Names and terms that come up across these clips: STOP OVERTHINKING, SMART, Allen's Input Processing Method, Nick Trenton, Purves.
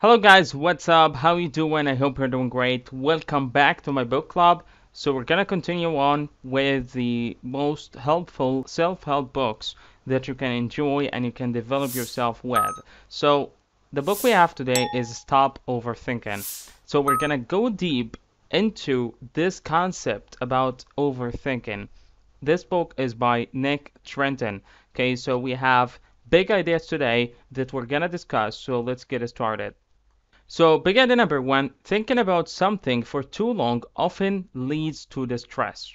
Hello guys, what's up? How you doing? I hope you're doing great. Welcome back to my book club. So we're gonna continue on with the most helpful self-help books that you can enjoy and you can develop yourself with. So the book we have today is Stop Overthinking. So we're gonna go deep into this concept about overthinking. This book is by Nick Trenton. Okay, so we have big ideas today that we're gonna discuss, so let's get started. So big idea number one, thinking about something for too long often leads to distress.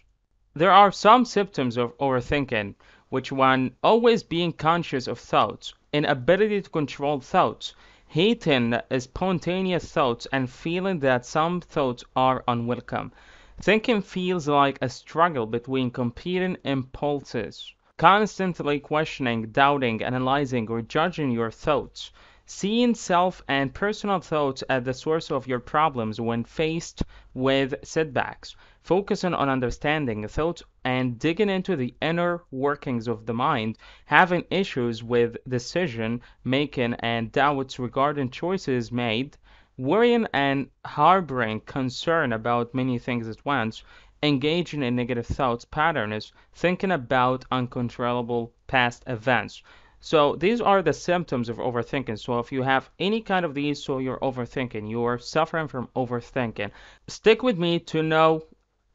There are some symptoms of overthinking, which one always being conscious of thoughts, inability to control thoughts, hating spontaneous thoughts and feeling that some thoughts are unwelcome. Thinking feels like a struggle between competing impulses, constantly questioning, doubting, analyzing, or judging your thoughts. Seeing self and personal thoughts as the source of your problems when faced with setbacks. Focusing on understanding thoughts and digging into the inner workings of the mind. Having issues with decision making and doubts regarding choices made. Worrying and harboring concern about many things at once. Engaging in negative thoughts patterns. Thinking about uncontrollable past events. So these are the symptoms of overthinking. So if you have any kind of these, so you're overthinking, you're suffering from overthinking, stick with me to know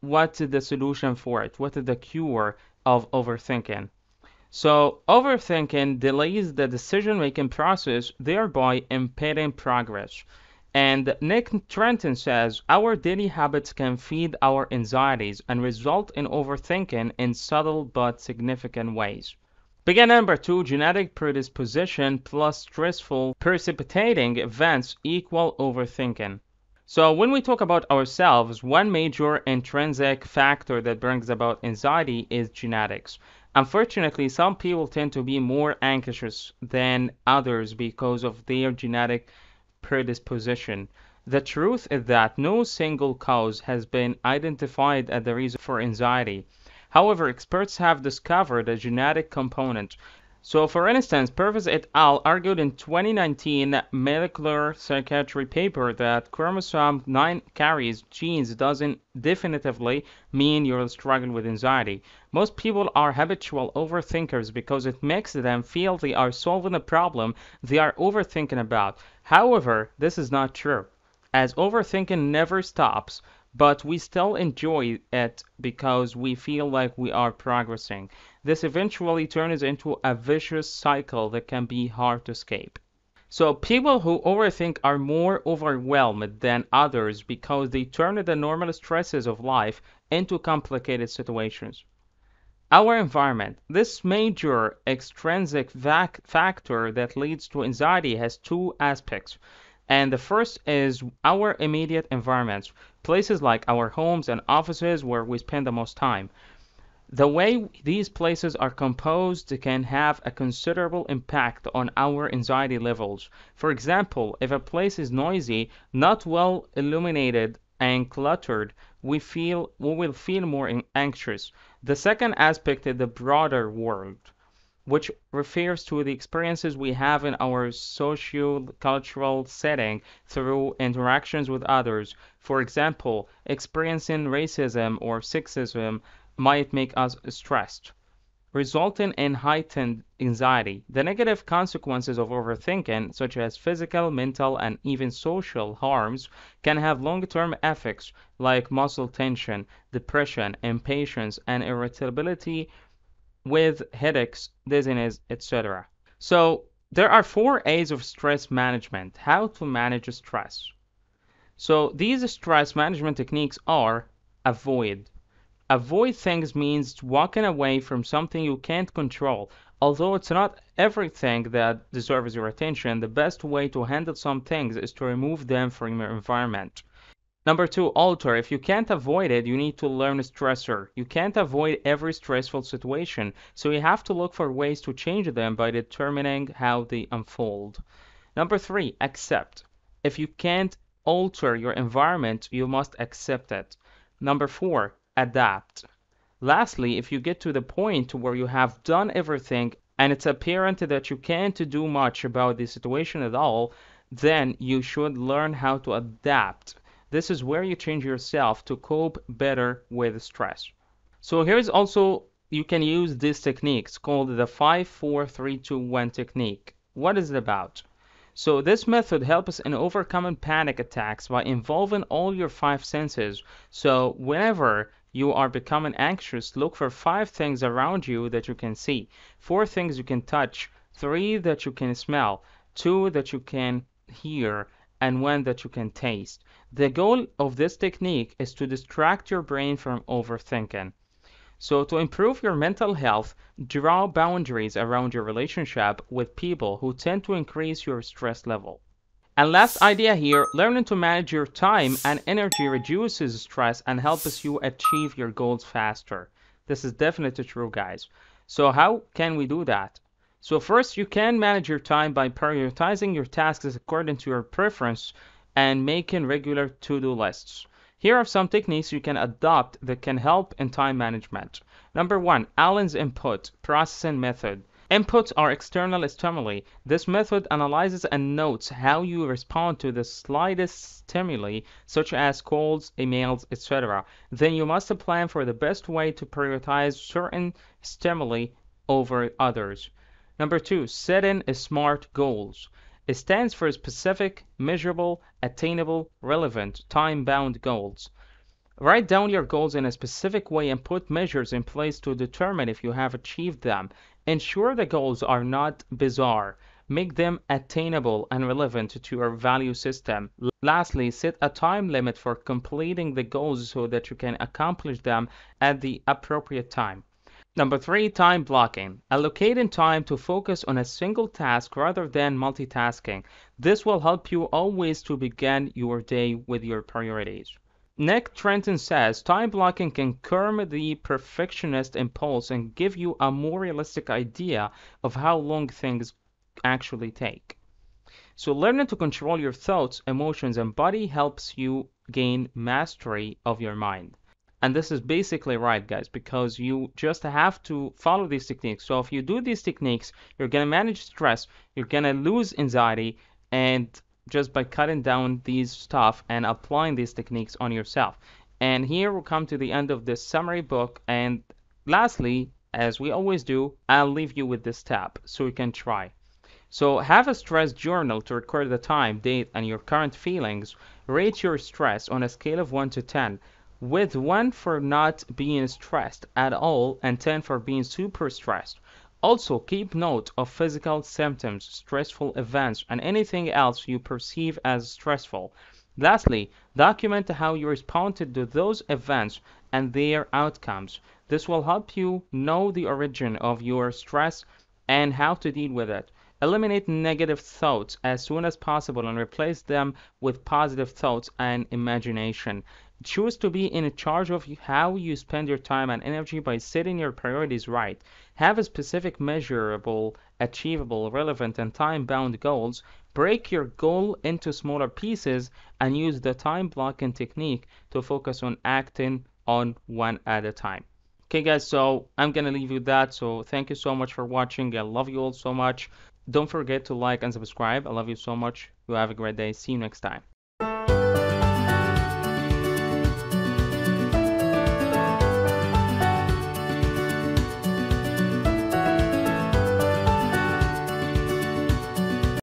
what is the solution for it, what is the cure of overthinking. So overthinking delays the decision-making process, thereby impeding progress. And Nick Trenton says, our daily habits can feed our anxieties and result in overthinking in subtle but significant ways. Big idea number two, genetic predisposition plus stressful precipitating events equal overthinking. So when we talk about ourselves, one major intrinsic factor that brings about anxiety is genetics. Unfortunately, some people tend to be more anxious than others because of their genetic predisposition. The truth is that no single cause has been identified as the reason for anxiety. However, experts have discovered a genetic component. So, for instance, Purves et al. Argued in 2019 molecular psychiatry paper that chromosome 9 carries genes doesn't definitively mean you're struggling with anxiety. Most people are habitual overthinkers because it makes them feel they are solving a problem they are overthinking about. However, this is not true, as overthinking never stops. But we still enjoy it because we feel like we are progressing. This eventually turns into a vicious cycle that can be hard to escape. So people who overthink are more overwhelmed than others because they turn the normal stresses of life into complicated situations. Our environment. This major extrinsic factor that leads to anxiety has two aspects. And the first is our immediate environments, places like our homes and offices where we spend the most time. The way these places are composed can have a considerable impact on our anxiety levels. For example, if a place is noisy, not well illuminated, and cluttered, we will feel more anxious. The second aspect is the broader world, which refers to the experiences we have in our socio-cultural setting through interactions with others. For example, experiencing racism or sexism might make us stressed, resulting in heightened anxiety. The negative consequences of overthinking, such as physical, mental, and even social harms, can have long-term effects like muscle tension, depression, impatience, and irritability, with headaches, dizziness, etc. So there are 4 A's of stress management, how to manage stress. So these stress management techniques are avoid. Avoid things means walking away from something you can't control. Although it's not everything that deserves your attention, the best way to handle some things is to remove them from your environment. Number 2, alter. If you can't avoid it, you need to learn a stressor. You can't avoid every stressful situation, so you have to look for ways to change them by determining how they unfold. Number 3, accept. If you can't alter your environment, you must accept it. Number 4, adapt. Lastly, if you get to the point where you have done everything and it's apparent that you can't do much about the situation at all, then you should learn how to adapt. This is where you change yourself to cope better with stress. So here's also, you can use these techniques called the 5-4-3-2-1 technique. What is it about? So this method helps in overcoming panic attacks by involving all your 5 senses. So whenever you are becoming anxious, look for 5 things around you that you can see, 4 things you can touch, 3 that you can smell, 2 that you can hear, and 1 that you can taste. The goal of this technique is to distract your brain from overthinking. So to improve your mental health, draw boundaries around your relationship with people who tend to increase your stress level. And last idea here, learning to manage your time and energy reduces stress and helps you achieve your goals faster. This is definitely true, guys. So how can we do that? So first, you can manage your time by prioritizing your tasks according to your preference and making regular to-do lists. Here are some techniques you can adopt that can help in time management. Number 1, Allen's Input Processing Method. Inputs are external stimuli. This method analyzes and notes how you respond to the slightest stimuli, such as calls, emails, etc. Then you must plan for the best way to prioritize certain stimuli over others. Number 2, setting SMART goals. It stands for specific, measurable, attainable, relevant, time-bound goals. Write down your goals in a specific way and put measures in place to determine if you have achieved them. Ensure the goals are not bizarre. Make them attainable and relevant to your value system. Lastly, set a time limit for completing the goals so that you can accomplish them at the appropriate time. Number 3, time blocking. Allocating time to focus on a single task rather than multitasking. This will help you always to begin your day with your priorities. Nick Trenton says, time blocking can curb the perfectionist impulse and give you a more realistic idea of how long things actually take. So learning to control your thoughts, emotions, and body helps you gain mastery of your mind. And this is basically right, guys, because you just have to follow these techniques. So if you do these techniques, you're going to manage stress, you're going to lose anxiety, and just by cutting down these stuff and applying these techniques on yourself. And here we'll come to the end of this summary book. And lastly, as we always do, I'll leave you with this tab so you can try. So have a stress journal to record the time, date, and your current feelings. Rate your stress on a scale of 1 to 10. With 1 for not being stressed at all and 10 for being super stressed. Also, keep note of physical symptoms, stressful events, and anything else you perceive as stressful. Lastly, document how you responded to those events and their outcomes. This will help you know the origin of your stress and how to deal with it. Eliminate negative thoughts as soon as possible and replace them with positive thoughts and imagination. Choose to be in charge of how you spend your time and energy by setting your priorities right. Have a specific, measurable, achievable, relevant, and time-bound goals. Break your goal into smaller pieces and use the time blocking technique to focus on acting on one at a time. Okay, guys, so I'm gonna leave you with that. So thank you so much for watching. I love you all so much. Don't forget to like and subscribe. I love you so much. You have a great day. See you next time.